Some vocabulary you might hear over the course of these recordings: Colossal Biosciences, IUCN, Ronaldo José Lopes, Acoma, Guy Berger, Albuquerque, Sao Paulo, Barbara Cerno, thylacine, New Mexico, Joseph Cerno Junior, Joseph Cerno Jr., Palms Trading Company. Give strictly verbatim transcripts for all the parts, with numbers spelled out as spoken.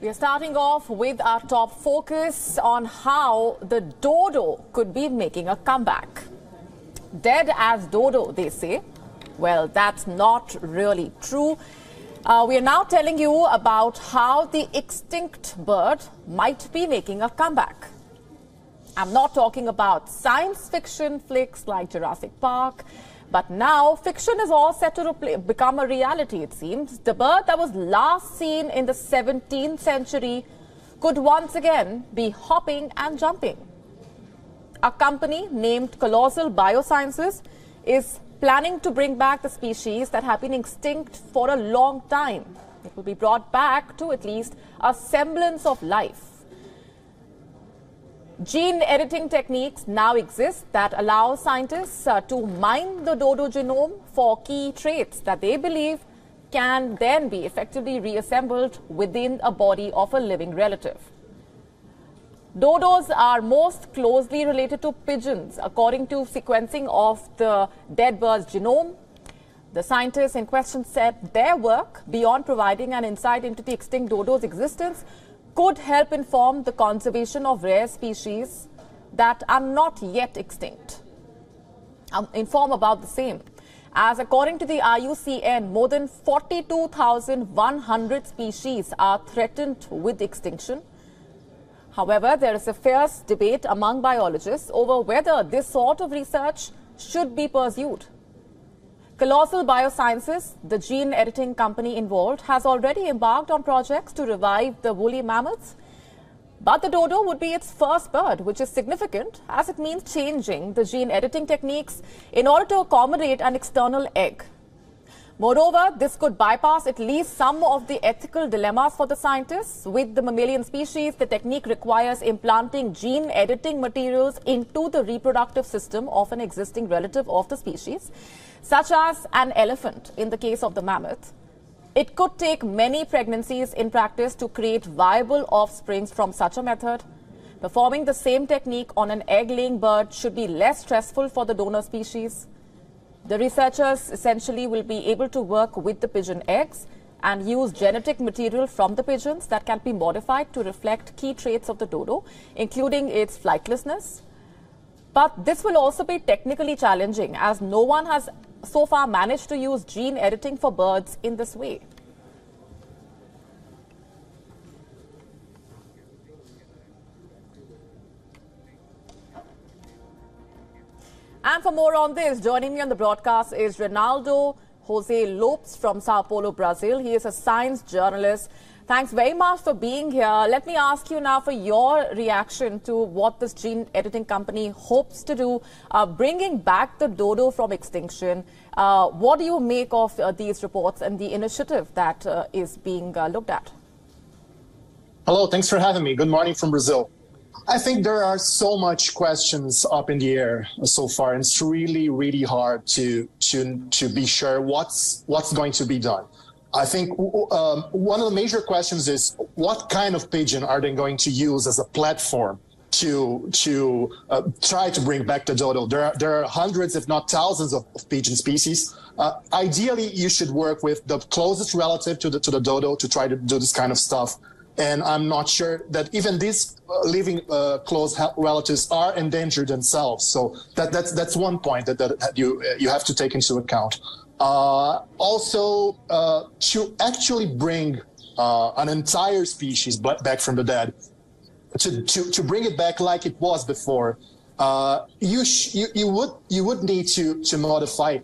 We are starting off with our top focus on how the dodo could be making a comeback. Dead as dodo, they say. Well, that's not really true. Uh, we are now telling you about how the extinct bird might be making a comeback. I'm not talking about science fiction flicks like Jurassic Park, but now fiction is all set to become a reality, it seems. The bird that was last seen in the seventeenth century could once again be hopping and jumping. A company named Colossal Biosciences is planning to bring back the species that have been extinct for a long time. It will be brought back to at least a semblance of life. Gene editing techniques now exist that allow scientists uh, to mine the dodo genome for key traits that they believe can then be effectively reassembled within a body of a living relative. Dodos are most closely related to pigeons, according to sequencing of the dead bird's genome. The scientists in question said their work, beyond providing an insight into the extinct dodo's existence, could help inform the conservation of rare species that are not yet extinct. Um, inform about the same, as according to the I U C N, more than forty-two thousand one hundred species are threatened with extinction. However, there is a fierce debate among biologists over whether this sort of research should be pursued. Colossal Biosciences, the gene editing company involved, has already embarked on projects to revive the woolly mammoths. But the dodo would be its first bird, which is significant as it means changing the gene editing techniques in order to accommodate an external egg. Moreover, this could bypass at least some of the ethical dilemmas for the scientists. With the mammalian species, the technique requires implanting gene editing materials into the reproductive system of an existing relative of the species, such as an elephant in the case of the mammoth. It could take many pregnancies in practice to create viable offspring from such a method. Performing the same technique on an egg-laying bird should be less stressful for the donor species. The researchers essentially will be able to work with the pigeon eggs and use genetic material from the pigeons that can be modified to reflect key traits of the dodo, including its flightlessness. But this will also be technically challenging, as no one has so far managed to use gene editing for birds in this way. And for more on this, joining me on the broadcast is Ronaldo José Lopes from Sao Paulo, Brazil. He is a science journalist. Thanks very much for being here. Let me ask you now for your reaction to what this gene editing company hopes to do, uh, bringing back the dodo from extinction. Uh, what do you make of uh, these reports and the initiative that uh, is being uh, looked at? Hello, thanks for having me. Good morning from Brazil. I think there are so much questions up in the air so far, and it's really, really hard to to to be sure what's what's going to be done. I think um, one of the major questions is what kind of pigeon are they going to use as a platform to to uh, try to bring back the dodo. There are there are hundreds, if not thousands, of, of pigeon species. Uh, ideally, you should work with the closest relative to the to the dodo to try to do this kind of stuff. And I'm not sure that even these living uh, close relatives are endangered themselves. So that, that's that's one point that, that you you have to take into account. Uh, also, uh, to actually bring uh, an entire species back from the dead, to to, to bring it back like it was before, uh, you, sh you you would you would need to to modify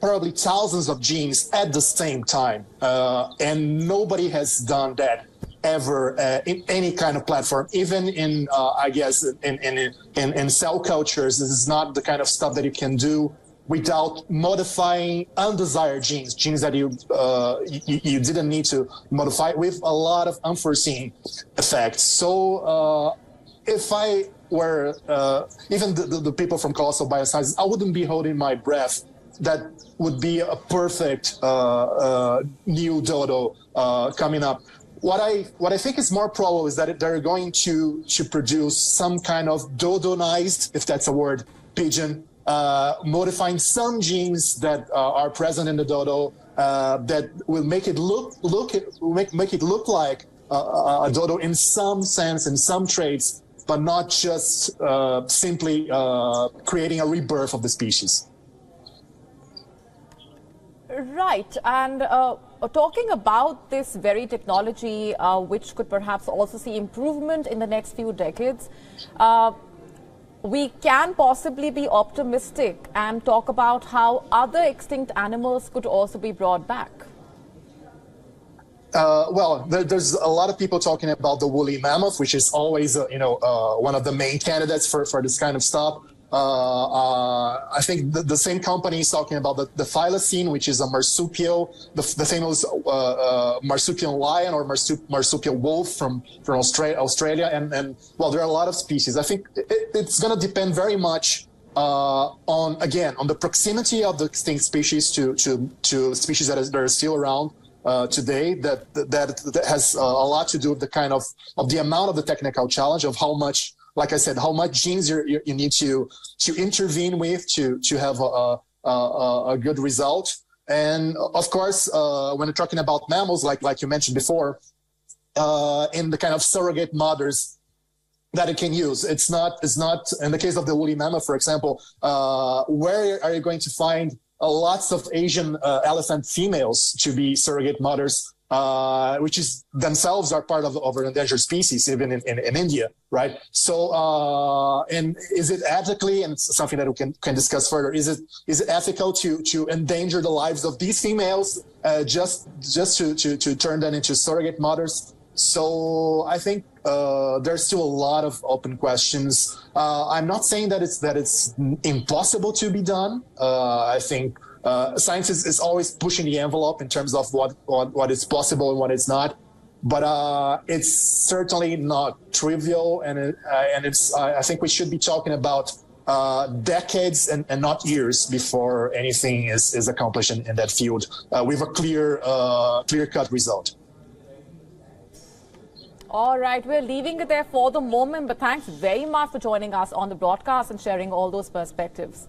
probably thousands of genes at the same time, uh, and nobody has done that ever uh, in any kind of platform, even in uh, I guess in in, in in cell cultures. This is not the kind of stuff that you can do without modifying undesired genes, genes that you uh, you, you didn't need to modify, with a lot of unforeseen effects. So uh, if I were uh, even the, the, the people from Colossal Biosciences, I wouldn't be holding my breath that would be a perfect uh, uh, new dodo uh, coming up. What I what I think is more probable is that they're going to to produce some kind of dodonized, if that's a word, pigeon, uh, modifying some genes that uh, are present in the dodo uh, that will make it look look make make it look like uh, a dodo in some sense, in some traits, but not just uh, simply uh, creating a rebirth of the species. Right, and uh, talking about this very technology, uh, which could perhaps also see improvement in the next few decades, uh, we can possibly be optimistic and talk about how other extinct animals could also be brought back. Uh, well, there, there's a lot of people talking about the woolly mammoth, which is always, uh, you know, uh, one of the main candidates for, for this kind of stuff. Uh, uh, I think the, the same company is talking about the, the thylacine, which is a marsupial, the, the famous uh, uh, marsupial lion or marsup, marsupial wolf from, from Austra Australia. And, and, well, there are a lot of species. I think it, it's going to depend very much uh, on, again, on the proximity of the extinct species to, to, to species that, is, that are still around Uh, today, that that, that has uh, a lot to do with the kind of of the amount of the technical challenge of how much, like I said, how much genes you're, you you need to to intervene with to to have a a, a good result. And of course, uh, when we're talking about mammals, like like you mentioned before, uh, in the kind of surrogate mothers that it can use, it's not it's not in the case of the woolly mammoth, for example. Uh, where are you going to find Uh, lots of Asian uh, elephant females to be surrogate mothers, uh, which is themselves are part of, of an endangered species, even in, in, in India, right? So, uh, and is it ethically, and something that we can, can discuss further, is it is it ethical to to endanger the lives of these females uh, just just to, to, to turn them into surrogate mothers? So I think uh, there's still a lot of open questions. Uh, I'm not saying that it's that it's impossible to be done. Uh, I think uh, science is, is always pushing the envelope in terms of what what, what is possible and what is not. But uh, it's certainly not trivial, and it, uh, and it's I, I think we should be talking about uh, decades and, and not years before anything is, is accomplished in, in that field uh, with a clear uh, clear-cut result. All right, we're leaving it there for the moment, but thanks very much for joining us on the broadcast and sharing all those perspectives.